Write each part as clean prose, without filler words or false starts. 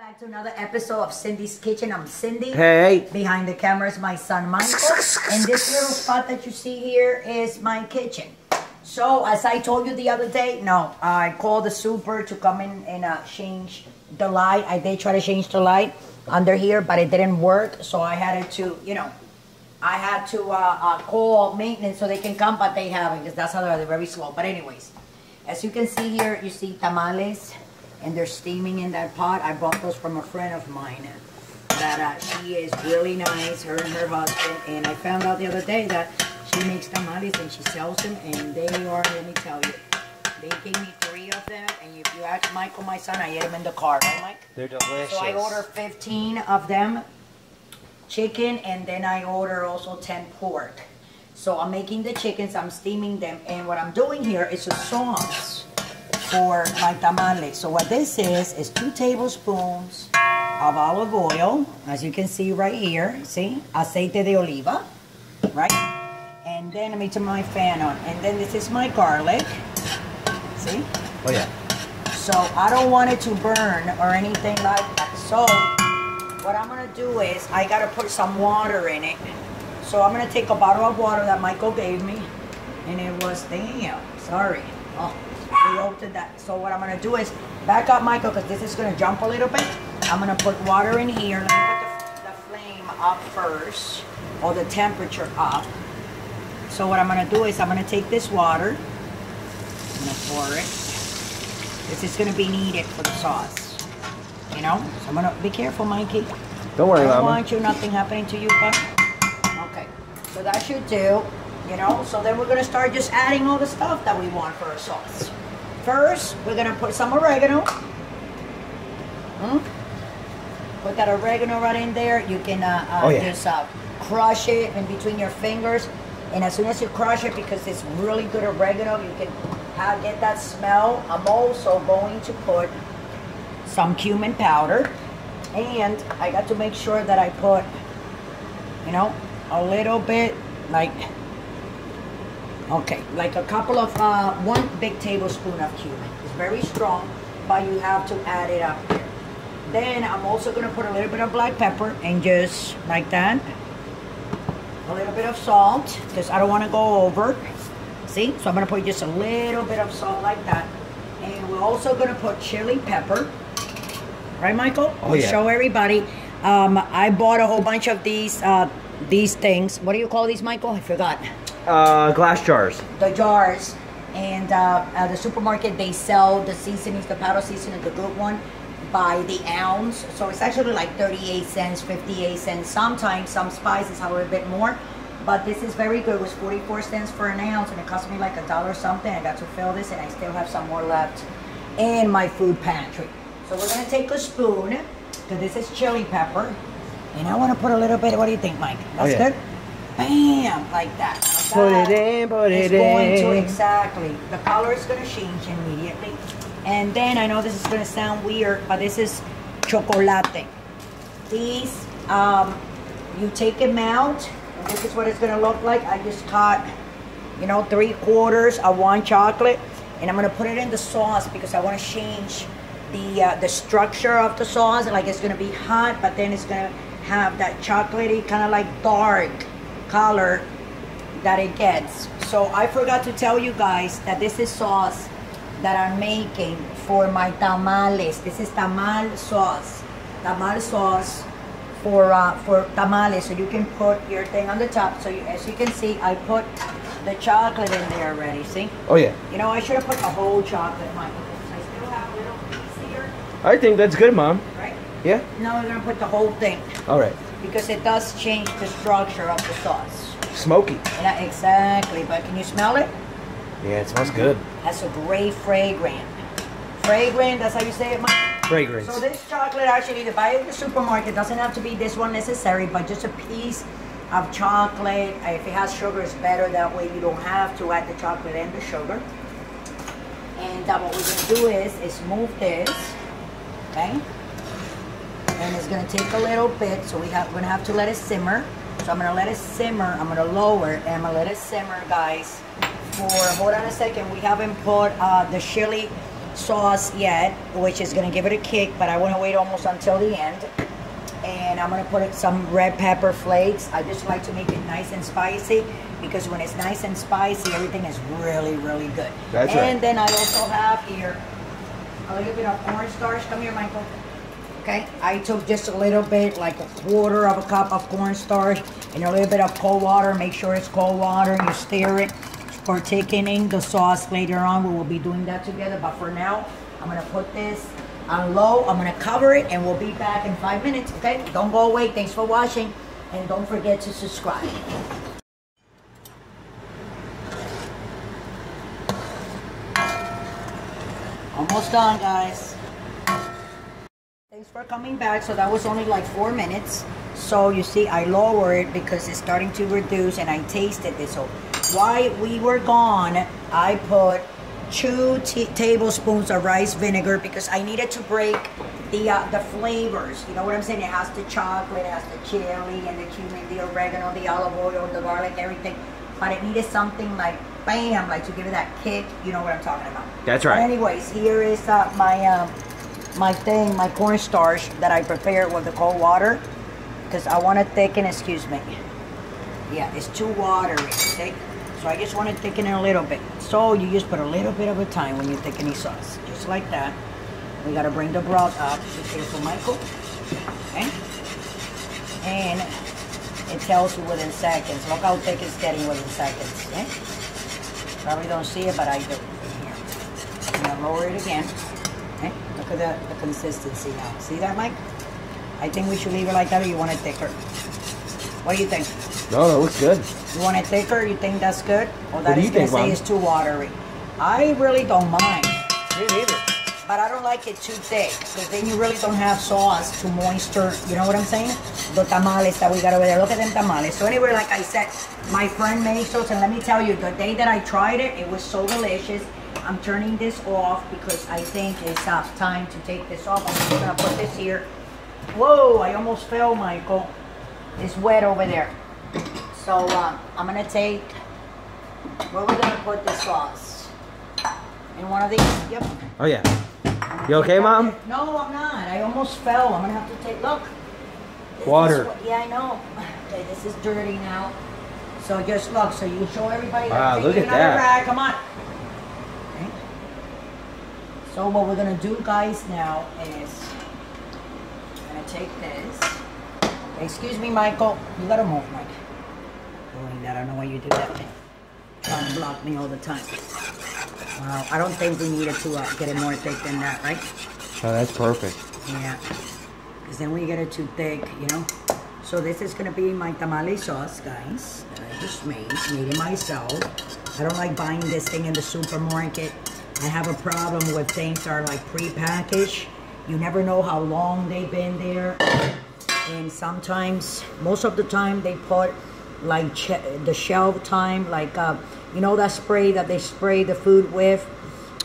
Back to another episode of Cindy's Kitchen. I'm Cindy. Hey. Behind the camera is my son Michael. And this little spot that you see here is my kitchen. So as I told you the other day, I called the super to come in and change the light. I did try to change the light under here, but it didn't work. So I had to, I had to call maintenance so they can come, but they haven't because that's how they're very slow. But anyways, as you can see here, you see tamales. And they're steaming in that pot. I bought those from a friend of mine. She is really nice, her and her husband. And I found out the other day that she makes tamales and she sells them. And they are, let me tell you, they gave me 3 of them. And if you ask Michael, my son, I ate them in the car. Right, Mike? They're delicious. So I order 15 of them, chicken, and then I order also 10 pork. So I'm making the chickens, I'm steaming them. And what I'm doing here is a sauce for my tamales. So what this is 2 tablespoons of olive oil, as you can see right here, see? Aceite de oliva, right? And then let me turn my fan on. And then this is my garlic, see? Oh yeah. So I don't want it to burn or anything like that. So what I'm gonna do is I gotta put some water in it. So I'm gonna take a bottle of water that Michael gave me, and it was, we opened that. So what I'm going to do is back up Michael because this is going to jump a little bit. I'm going to put water in here. Let me put the flame up first, or the temperature up. So what I'm going to do is I'm going to take this water. I'm going to pour it. This is going to be needed for the sauce. You know? So I'm going to be careful, Mikey. Don't worry, Mama. I don't want you, nothing happening to you, but okay. So that should do. You know? So then we're going to start just adding all the stuff that we want for our sauce. First, we're going to put some oregano. Put that oregano right in there. You can just crush it in between your fingers. And as soon as you crush it, because it's really good oregano, you can get that smell. I'm also going to put some cumin powder. And I got to make sure that I put, a little bit, like a couple of, 1 big tablespoon of cumin. It's very strong, but you have to add it up here. Then I'm also gonna put a little bit of black pepper and just like that. A little bit of salt, because I don't wanna go over. See, so I'm gonna put just a little bit of salt like that. And we're also gonna put chili pepper. Right, Michael? Oh, yeah. Show everybody. I bought a whole bunch of these things. What do you call these, Michael? I forgot. Glass jars. The jars. And the supermarket, they sell the seasonings, the powder seasoning, the good one, by the ounce. So it's actually like 38 cents, 58 cents. Sometimes some spices are a little bit more. But this is very good. It was 44 cents for an ounce, and it cost me like $1 something. I got to fill this, and I still have some more left in my food pantry. So we're going to take a spoon. So this is chili pepper. And I want to put a little bit. What do you think, Mike? That's good? Bam! Like that. Put it in, put it in. It's going to, exactly. The color is going to change immediately. And then, I know this is going to sound weird, but this is chocolate. These, you take them out. And this is what it's going to look like. I just cut, 3/4 of 1 chocolate. And I'm going to put it in the sauce because I want to change the structure of the sauce. Like, it's going to be hot, but then it's going to have that chocolatey, kind of like dark color that it gets. So I forgot to tell you guys that this is sauce that I'm making for my tamales. This is tamal sauce for tamales. So you can put your thing on the top. So as you can see, I put the chocolate in there already, see? Oh yeah. I should have put a whole chocolate, Michael. I still have a little piece here. I think that's good, Mom. Right? Yeah. Now we're gonna put the whole thing. All right. Because it does change the structure of the sauce. Smoky. Yeah, exactly. But can you smell it? Yeah, it smells good. That's a great fragrance. Fragrant, that's how you say it, Mike? Fragrance. So this chocolate, actually, to buy it in the supermarket, doesn't have to be this one necessary, but just a piece of chocolate. If it has sugar, it's better. That way you don't have to add the chocolate and the sugar. And what we're going to do is move this, okay? And it's going to take a little bit, so we're going to have to let it simmer. So I'm going to let it simmer, I'm going to lower it, and I'm going to let it simmer, guys, for, hold on a second, we haven't put the chili sauce yet, which is going to give it a kick, but I want to wait almost until the end. And I'm going to put some red pepper flakes. I just like to make it nice and spicy, because when it's nice and spicy, everything is really, really good. That's right. And then I also have here a little bit of corn starch. Come here, Michael. Okay, I took just a little bit, like a quarter of a cup of cornstarch and a little bit of cold water. Make sure it's cold water. You stir it for thickening the sauce later on. We will be doing that together. But for now, I'm going to put this on low. I'm going to cover it, and we'll be back in 5 minutes. Okay, don't go away. Thanks for watching, and don't forget to subscribe. Almost done, guys. Thanks for coming back. So that was only like 4 minutes. So you see, I lower it because it's starting to reduce, and I tasted this. So while we were gone, I put 2 tablespoons of rice vinegar, because I needed to break the flavors. You know what I'm saying? It has the chocolate, it has the chili, and the cumin, the oregano, the olive oil, the garlic, everything. But it needed something like bam, like to give it that kick. You know what I'm talking about? That's right. But anyways, here is my cornstarch that I prepared with the cold water, because I want to thicken, excuse me. Yeah, it's too watery, okay? So I just want to thicken it a little bit. So you just put a little bit of a time when you thicken the sauce, just like that. We got to bring the broth up, just careful, Michael, okay? And it tells you within seconds. Look how thick it's getting within seconds, okay? Probably don't see it, but I do. I'm going to lower it again. Okay. Look at the consistency now. See that, Mike? I think we should leave it like that, or you want it thicker? What do you think? No, that looks good. You want it thicker? You think that's good? Or that is going to say it's too watery? I really don't mind. Me neither. But I don't like it too thick, because then you really don't have sauce to moisture. You know what I'm saying? The tamales that we got over there. Look at them tamales. So anyway, like I said, my friend made those, and let me tell you, the day that I tried it, it was so delicious. I'm turning this off because I think it's time to take this off. I'm just going to put this here. Whoa, I almost fell, Michael. It's wet over there. So I'm going to take, where we're going to put the sauce? In one of these? Yep. Oh, yeah. You okay, Mom? No, I'm not. I almost fell. I'm going to have to take, look. Water. Yeah, I know. Okay, this is dirty now. So just look. So you show everybody. Wow, look at that. Rag. Come on. So what we're going to do, guys, now is I'm going to take this. Okay, excuse me, Michael. You got to move, Mike. Doing that. I don't know why you do that thing. Trying to block me all the time. Wow. I don't think we needed to get it more thick than that, right? Oh, that's perfect. Yeah. Because then we get it too thick, you know. So this is going to be my tamale sauce, guys, that I just made. Made it myself. I don't like buying this thing in the supermarket. I have a problem with things that are like pre-packaged. You never know how long they've been there. And sometimes, most of the time, they put like the shelf time, like, you know that spray that they spray the food with,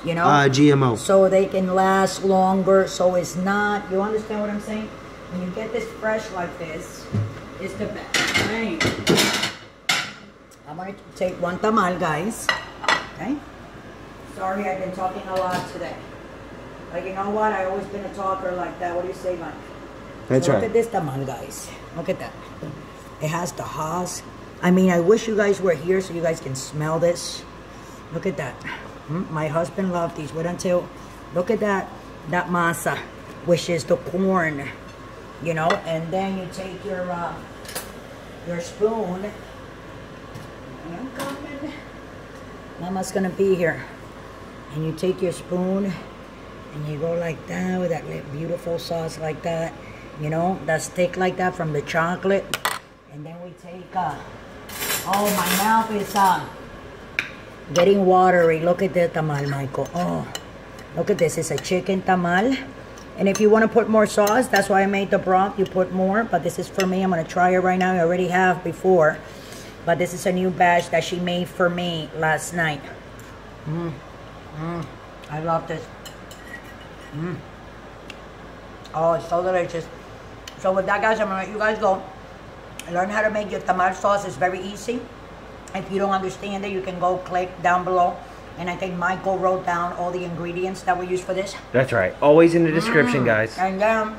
you know? GMO. So they can last longer, so it's not, you understand what I'm saying? When you get this fresh like this, it's the best. Right. I'm gonna take one tamal, guys, okay? Sorry, I've been talking a lot today. Like, you know what? I've always been a talker like that. What do you say, Mike? That's right. Look at this tamal, guys. Look at that. It has the husk. I mean, I wish you guys were here so you guys can smell this. Look at that. My husband loved these. Wait until... Look at that. That masa, which is the corn, you know? And then you take your spoon. I'm coming. Mama's going to be here. And you take your spoon and you go like that with that beautiful sauce like that, you know, that's thick like that from the chocolate. And then we take, oh, my mouth is getting watery. Look at the tamal, Michael. Oh, look at this. It's a chicken tamal. And if you want to put more sauce, that's why I made the broth. You put more, but this is for me. I'm going to try it right now. I already have before, but this is a new batch that she made for me last night. I love this. Oh, it's so delicious. So with that, guys, I'm going to let you guys go. Learn how to make your tamal sauce. It's very easy. If you don't understand it, you can go click down below And I think Michael wrote down all the ingredients that we use for this. That's right. Always in the description, guys. And then,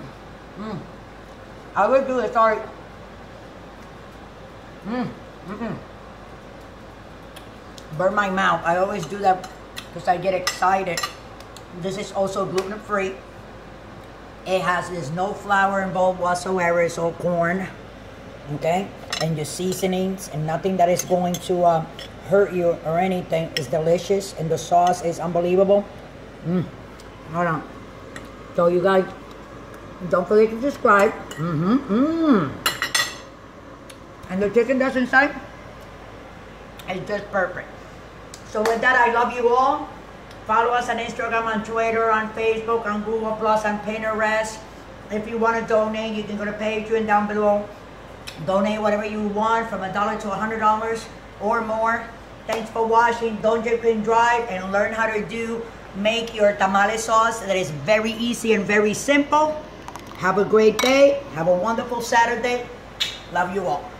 I would do this, sorry. Burn my mouth. I always do that because I get excited. This is also gluten-free. It has, there's no flour involved whatsoever. It's all corn, okay? And your seasonings and nothing that is going to hurt you or anything. It's delicious, and the sauce is unbelievable. Hold on. So you guys, don't forget to subscribe. And the chicken that's inside is just perfect. So with that, I love you all. Follow us on Instagram, on Twitter, on Facebook, on Google+, on Pinterest. If you want to donate, you can go to Patreon down below. Donate whatever you want, from $1 to $100 or more. Thanks for watching. Don't drink and drive, and learn how to make your tamale sauce. That is very easy and very simple. Have a great day. Have a wonderful Saturday. Love you all.